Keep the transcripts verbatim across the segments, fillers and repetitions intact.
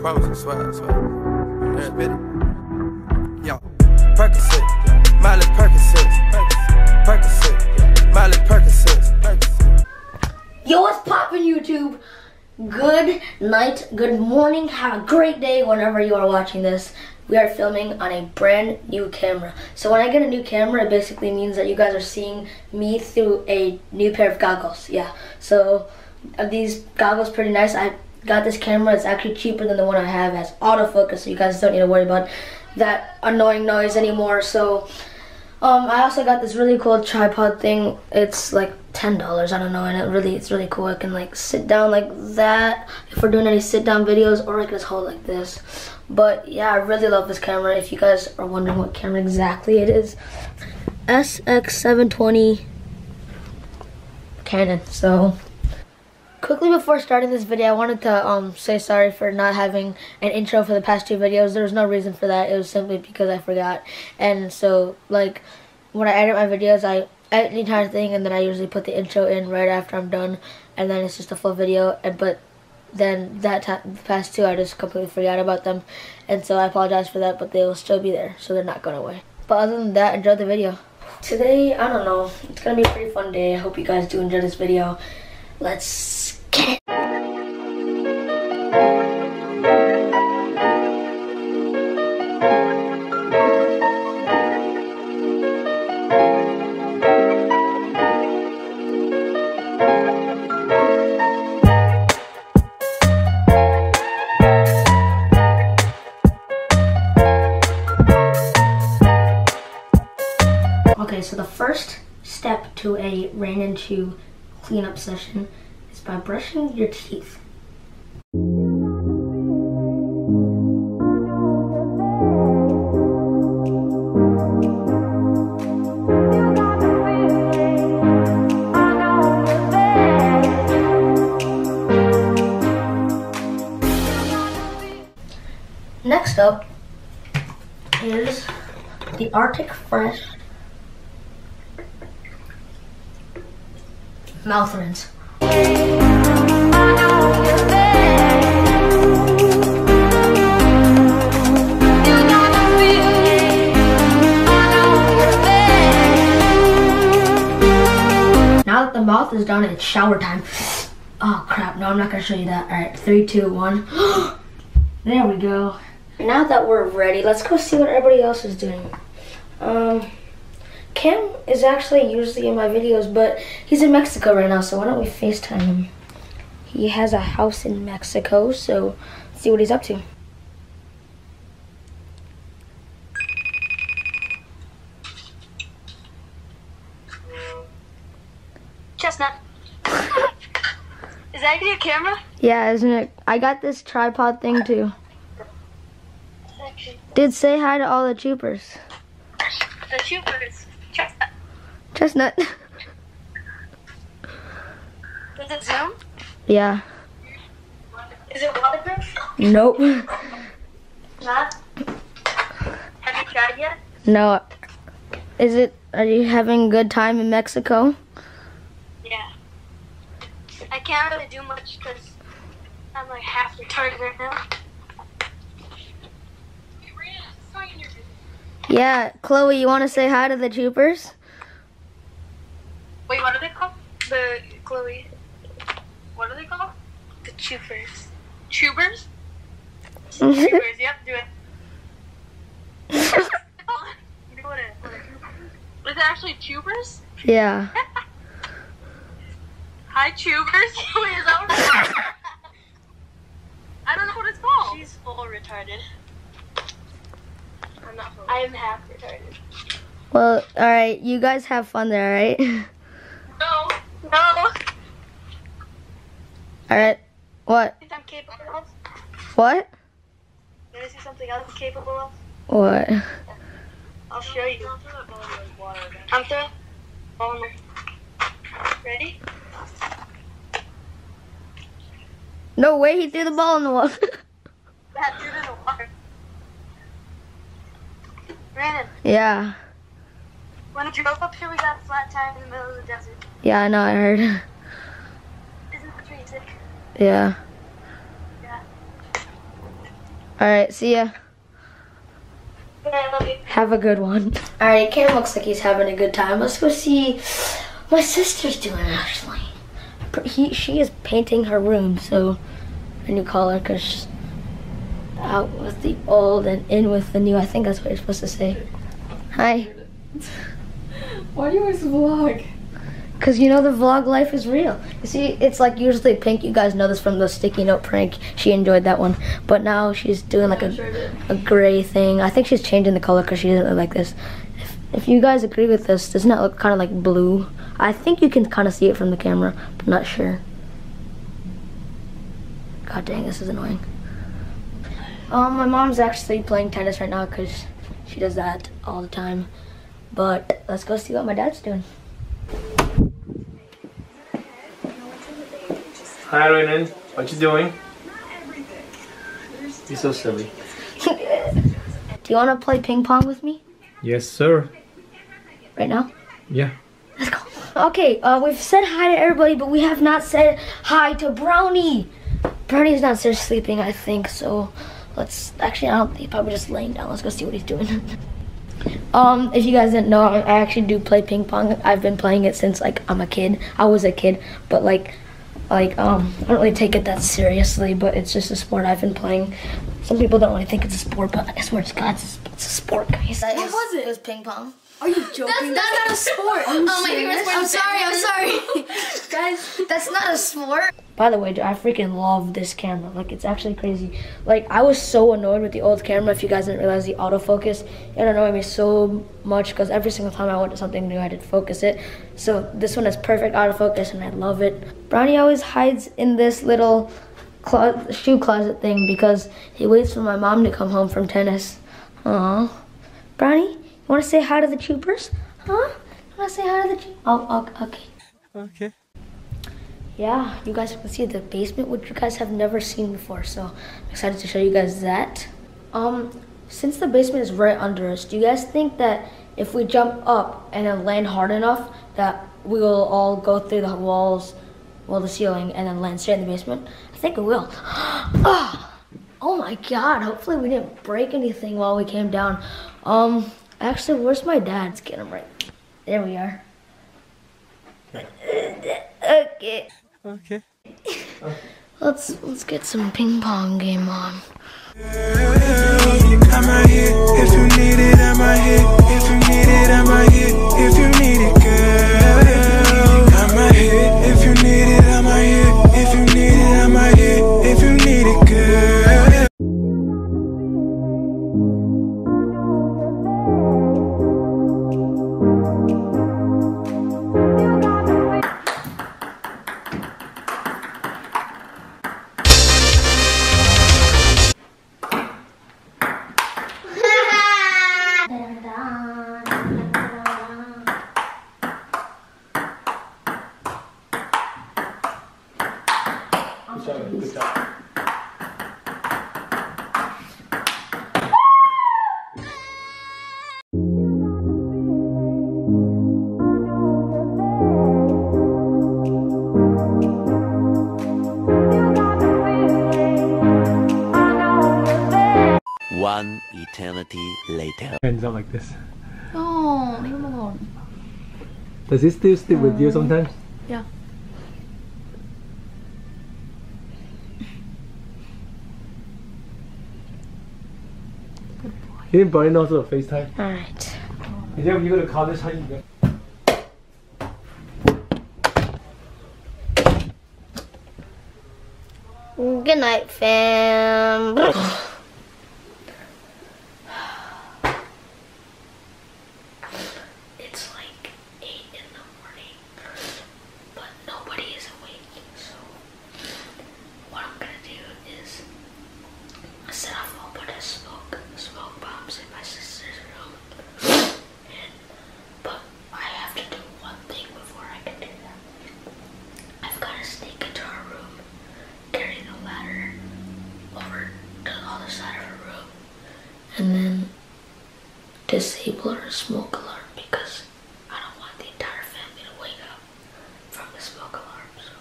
pros, I swear, I swear. They're spittin'. Yo, Percocet, Miley Percocet, Percocet, Miley Percocet. Yo, what's poppin', YouTube? Good night, good morning, have a great day whenever you are watching this. We are filming on a brand new camera. So when I get a new camera, it basically means that you guys are seeing me through a new pair of goggles. Yeah, so these goggles pretty nice. I got this camera, it's actually cheaper than the one I have. It has autofocus, so you guys don't need to worry about that annoying noise anymore. So um, I also got this really cool tripod thing. It's like ten dollars, I don't know, and it really it's really cool. I can like sit down like that if we're doing any sit down videos, or I can just hold like this. But yeah, I really love this camera. If you guys are wondering what camera exactly it is, S X seven twenty Canon. So quickly before starting this video, I wanted to um, say sorry for not having an intro for the past two videos. There was no reason for that. It was simply because I forgot. And so like when I edit my videos, I edit the entire thing, and then I usually put the intro in right after I'm done, and then it's just a full video. And but then that the past two, I just completely forgot about them, and so I apologize for that. But they will still be there, so they're not going away. But other than that, enjoy the video. Today, I don't know, it's gonna be a pretty fun day. I hope you guys do enjoy this video. Let's get it. Okay, so the first step to a Ranen Chew cleanup session is by brushing your teeth. Next up is the Arctic Fresh Mouth Rinse. Now that the mouth is done, it's shower time. Oh crap, no, I'm not gonna show you that. Alright, three, two, one. There we go. Now that we're ready, let's go see what everybody else is doing. Um... Cam is actually usually in my videos, but he's in Mexico right now, so why don't we FaceTime him? He has a house in Mexico, so let's see what he's up to. Chestnut. Is that your camera? Yeah, isn't it? I got this tripod thing too. Dude, say hi to all the troopers. The troopers. Chestnut. Chestnut. Is it Zoom? Yeah. Is it waterproof? Nope. Not? Have you tried yet? No. Is it, are you having a good time in Mexico? Yeah. I can't really do much because I'm like half retarded right now. Yeah, Chloe, you want to say hi to the troopers? Wait, what are they called? The, Chloe, what are they called? The troopers. Troopers? Troopers, yep, do it. Do it. Is it actually troopers? Yeah. Hi, troopers. Wait, is that what it's called? I don't know what it's called. She's full retarded. I'm not I am half retarded. Well, alright, you guys have fun there, alright? No, no. Alright, what? You think I'm capable of? What? You want to see something else I'm capable of? What? I'll show you. I'm through. Bomber. Ready? No way, he threw the ball in the water. That threw it in the water. Brandon. Yeah. When we drove up here, we got a flat tire in the middle of the desert. Yeah, I know, I heard. Isn't that pretty sick? Yeah. Yeah. Alright, see ya. Good night, love you. Have a good one. Alright, Cam looks like he's having a good time. Let's go see what my sister's doing, actually. He, she is painting her room, so a new color, because she's out with the old and in with the new. I think that's what you're supposed to say. Hi. Why do you always vlog? Because you know the vlog life is real. You see, it's like usually pink. You guys know this from the sticky note prank. She enjoyed that one. But now she's doing like a, a gray thing. I think she's changing the color because she doesn't look like this. If, if you guys agree with this, doesn't that look kind of like blue? I think you can kind of see it from the camera, but not sure. God dang, this is annoying. Um, my mom's actually playing tennis right now because she does that all the time. But let's go see what my dad's doing. Hi, Ranen. What you doing? You're so silly. Do you want to play ping pong with me? Yes, sir. Right now? Yeah. Let's go. Okay, uh, we've said hi to everybody, but we have not said hi to Brownie. Brownie's downstairs sleeping, I think, so let's... Actually, I don't think he's probably just laying down. Let's go see what he's doing. Um, if you guys didn't know, I actually do play ping pong. I've been playing it since, like, I'm a kid. I was a kid, but, like... Like, um, I don't really take it that seriously, but it's just a sport I've been playing. Some people don't really think it's a sport, but I swear to God, it's, it's a sport, guys. What was, was it? It was ping pong. Are you joking? That's, that's not a sport. I'm oh, my favorite sport. I'm sorry, I'm sorry. Guys, that's not a sport. By the way, dude, I freaking love this camera. Like, it's actually crazy. Like, I was so annoyed with the old camera, if you guys didn't realize the autofocus. It annoyed me so much because every single time I went to something new, I did focus it. So this one is perfect autofocus, and I love it. Brownie always hides in this little clo shoe closet thing because he waits for my mom to come home from tennis. Aww. Brownie? Want to say hi to the troopers? Huh? Want to say hi to the troopers? Oh, okay. Okay. Yeah, you guys can see the basement, which you guys have never seen before, so I'm excited to show you guys that. Um, since the basement is right under us, do you guys think that if we jump up and then land hard enough, that we will all go through the walls, well, the ceiling, and then land straight in the basement? I think we will. Oh, oh my God, hopefully we didn't break anything while we came down. Um... Actually, where's my dad? Let's get him right. There we are. Okay. Okay. let's let's get some ping pong game on. Good job. One eternity later. Hands up like this. Oh, leave him alone. Does he still stick with you sometimes? Yeah. You didn't burn also FaceTime. Alright. You think when you go to college, how you go? Good night, fam. It's like eight in the morning, but nobody is awake, so what I'm gonna do is set off a whole bunch of smoke, smoke bombs in my sister's room, and, but I have to do one thing before I can do that. I've got to sneak into her room, carry the ladder over to the other side of her room, and then disable her smoke alarm because I don't want the entire family to wake up from the smoke alarm, so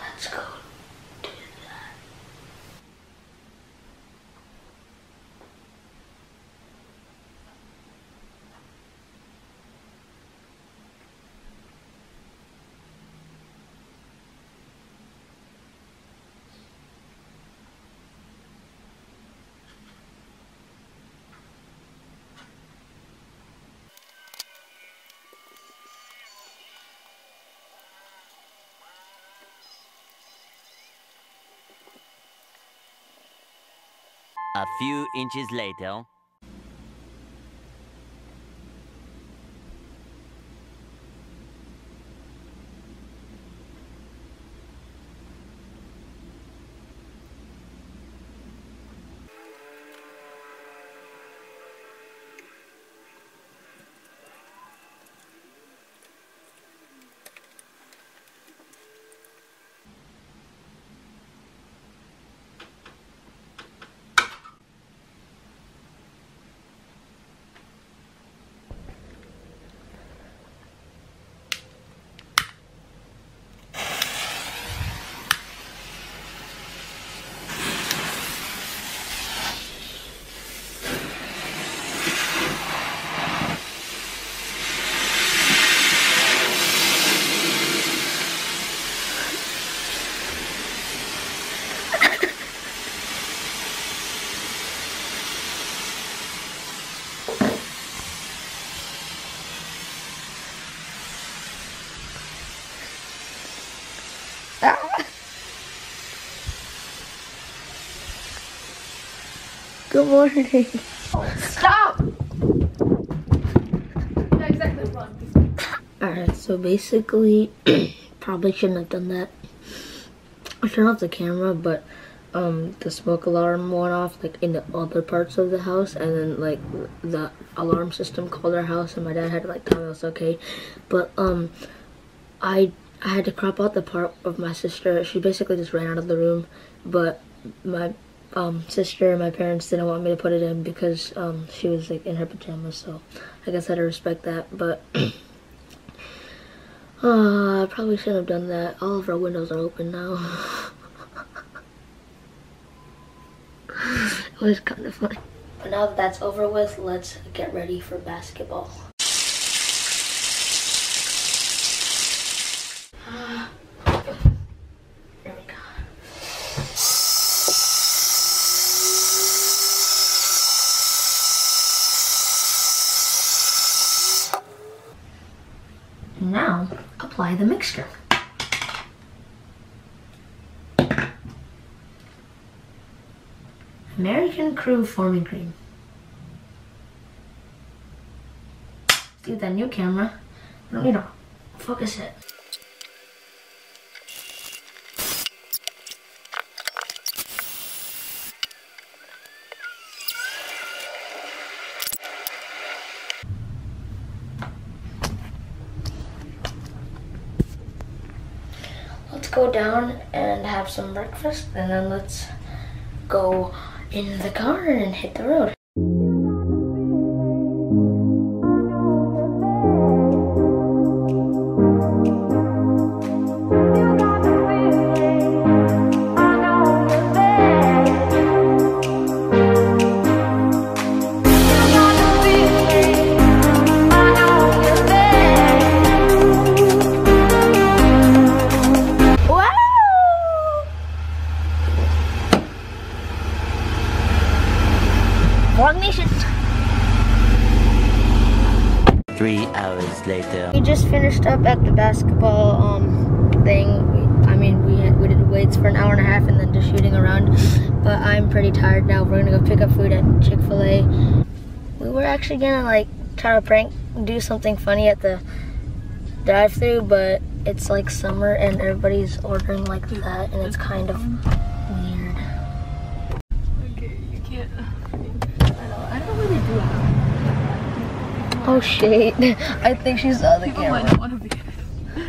let's go. A few inches later. Good morning. Stop! Not exactly fun. Alright, so basically, probably shouldn't have done that. I turned off the camera, but um, the smoke alarm went off like in the other parts of the house, and then like the alarm system called our house, and my dad had to like tell me it was okay. But um, I I had to crop out the part of my sister. She basically just ran out of the room, but my Um, sister and my parents didn't want me to put it in because um, she was like in her pajamas, so I guess I had to respect that. But uh, I probably shouldn't have done that. All of our windows are open now. It was kind of funny. But now that that's over with, let's get ready for basketball. Now, apply the mixture. American Crew Forming Cream. Do that new camera. I don't need to focus it. Go down and have some breakfast, and then let's go in the car and hit the road. Three hours later. We just finished up at the basketball um, thing. We, I mean, we, had, we did weights for an hour and a half and then just shooting around. But I'm pretty tired now. We're gonna go pick up food at Chick-fil-A. We were actually gonna like try to prank, do something funny at the drive-thru, but it's like summer and everybody's ordering like that, and it's kind of weird. Okay, you can't. I know. I don't really do that. Oh shit, I think she saw the People camera. Might not want to be.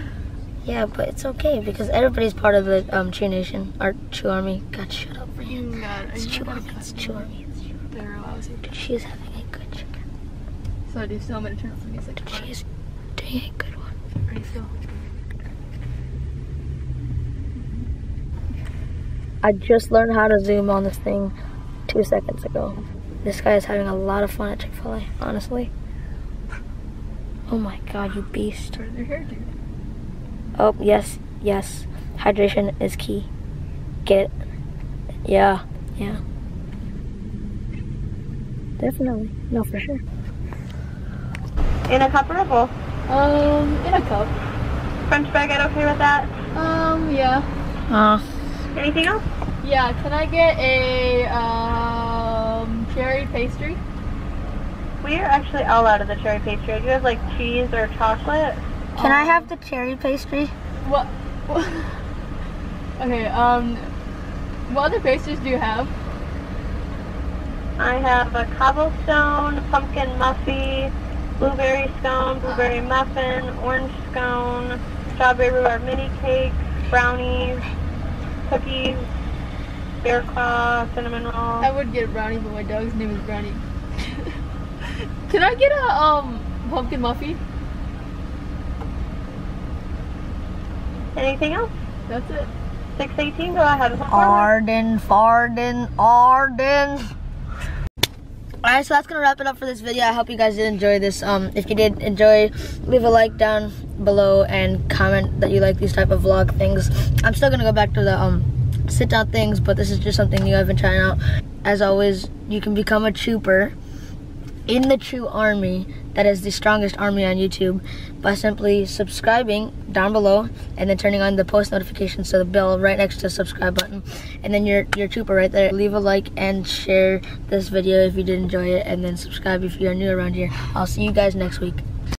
Yeah, but it's okay because everybody's part of the um, Chew Nation, our Chew Army. God, shut up, man. God, it's Chew Army, it's Chew Army. They're lousy. Dude, she's having a good chicken. So do you still want me to turn off the music? Dude, she's doing a good one. Are you still? I just learned how to zoom on this thing two seconds ago. This guy is having a lot of fun at Chick-fil-A, honestly. Oh my god, you beast. Where's your hair, dude? Oh, yes, yes. Hydration is key. Get it. Yeah, yeah. Definitely. No, for sure. In a cup or a bowl? Um, in a cup. French baguette, okay with that? Um, yeah. Uh. Anything else? Yeah, can I get a, uh... cherry pastry? We are actually all out of the cherry pastry. Do you have like cheese or chocolate? Can um, I have the cherry pastry? What? what? Okay, um, what other pastries do you have? I have a cobblestone, pumpkin muffy, blueberry scone, blueberry muffin, orange scone, strawberry rhubarb mini cakes, brownies, cookies, bear claw, cinnamon roll. I would get a brownie, but my dog's name is Brownie. Can I get a um pumpkin muffin? Anything else? That's it. six eighteen, go ahead. Arden, Farden, Arden. Alright, so that's gonna wrap it up for this video. I hope you guys did enjoy this. Um, if you did enjoy, leave a like down below and comment that you like these type of vlog things. I'm still gonna go back to the um sit down things, but this is just something new I've been trying out. As always, you can become a trooper in the Chew army, that is the strongest army on YouTube, by simply subscribing down below and then turning on the post notifications, so the bell right next to the subscribe button, and then you're, you're a trooper right there. Leave a like and share this video if you did enjoy it, and then subscribe if you are new around here. I'll see you guys next week.